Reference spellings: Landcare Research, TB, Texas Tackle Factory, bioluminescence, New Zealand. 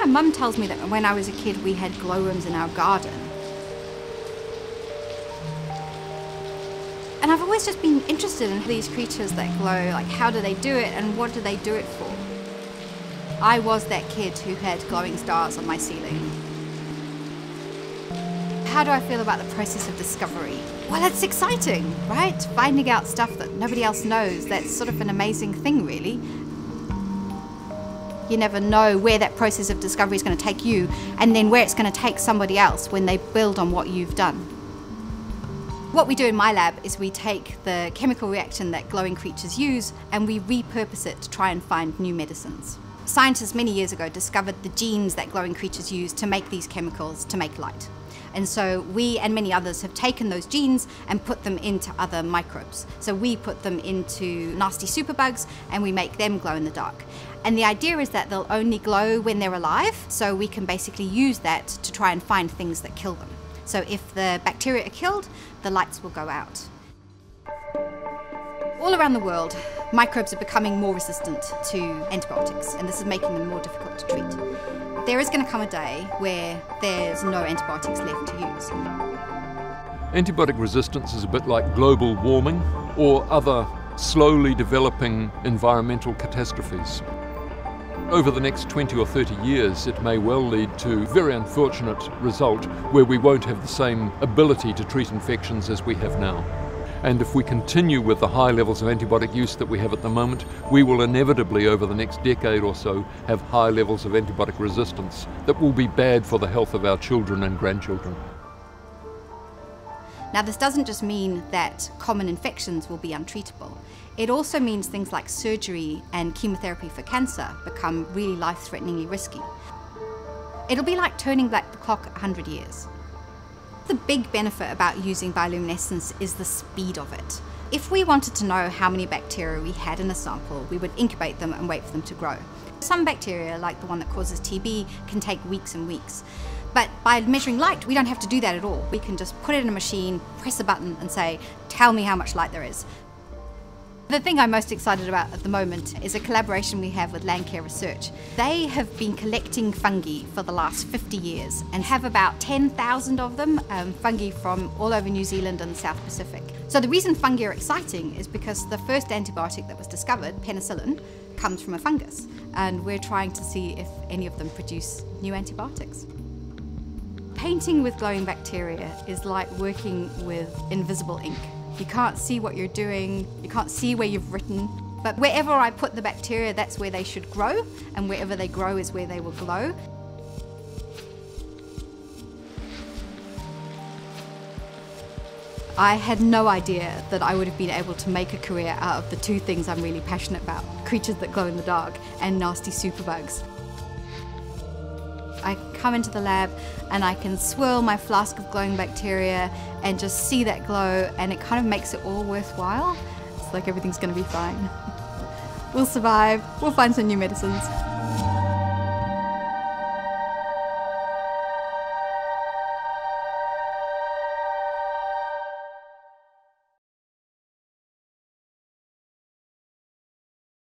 my mum tells me that when I was a kid we had glowworms in our garden. And I've always just been interested in these creatures that glow, like how do they do it and what do they do it for? I was that kid who had glowing stars on my ceiling. How do I feel about the process of discovery? Well, it's exciting, right? Finding out stuff that nobody else knows, that's sort of an amazing thing, really. You never know where that process of discovery is going to take you, and then where it's going to take somebody else when they build on what you've done. What we do in my lab is we take the chemical reaction that glowing creatures use and we repurpose it to try and find new medicines. Scientists many years ago discovered the genes that glowing creatures use to make these chemicals to make light. And so we and many others have taken those genes and put them into other microbes. So we put them into nasty superbugs and we make them glow in the dark. And the idea is that they'll only glow when they're alive, so we can basically use that to try and find things that kill them. So if the bacteria are killed, the lights will go out. All around the world, microbes are becoming more resistant to antibiotics, and this is making them more difficult to treat. There is going to come a day where there's no antibiotics left to use. Antibiotic resistance is a bit like global warming or other slowly developing environmental catastrophes. Over the next 20 or 30 years, it may well lead to a very unfortunate result where we won't have the same ability to treat infections as we have now. And if we continue with the high levels of antibiotic use that we have at the moment, we will inevitably, over the next decade or so, have high levels of antibiotic resistance that will be bad for the health of our children and grandchildren. Now, this doesn't just mean that common infections will be untreatable. It also means things like surgery and chemotherapy for cancer become really life-threateningly risky. It'll be like turning back the clock 100 years. The big benefit about using bioluminescence is the speed of it. If we wanted to know how many bacteria we had in a sample, we would incubate them and wait for them to grow. Some bacteria, like the one that causes TB, can take weeks and weeks. But by measuring light, we don't have to do that at all. We can just put it in a machine, press a button and say, tell me how much light there is. The thing I'm most excited about at the moment is a collaboration we have with Landcare Research. They have been collecting fungi for the last 50 years and have about 10,000 of them, fungi from all over New Zealand and the South Pacific. So the reason fungi are exciting is because the first antibiotic that was discovered, penicillin, comes from a fungus. And we're trying to see if any of them produce new antibiotics. Painting with glowing bacteria is like working with invisible ink. You can't see what you're doing, you can't see where you've written, but wherever I put the bacteria, that's where they should grow, and wherever they grow is where they will glow. I had no idea that I would have been able to make a career out of the two things I'm really passionate about, creatures that glow in the dark and nasty superbugs. I come into the lab and I can swirl my flask of glowing bacteria and just see that glow, and it kind of makes it all worthwhile. It's like everything's going to be fine. We'll survive, we'll find some new medicines.